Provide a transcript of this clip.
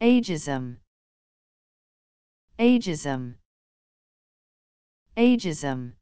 Ageism. Ageism. Ageism.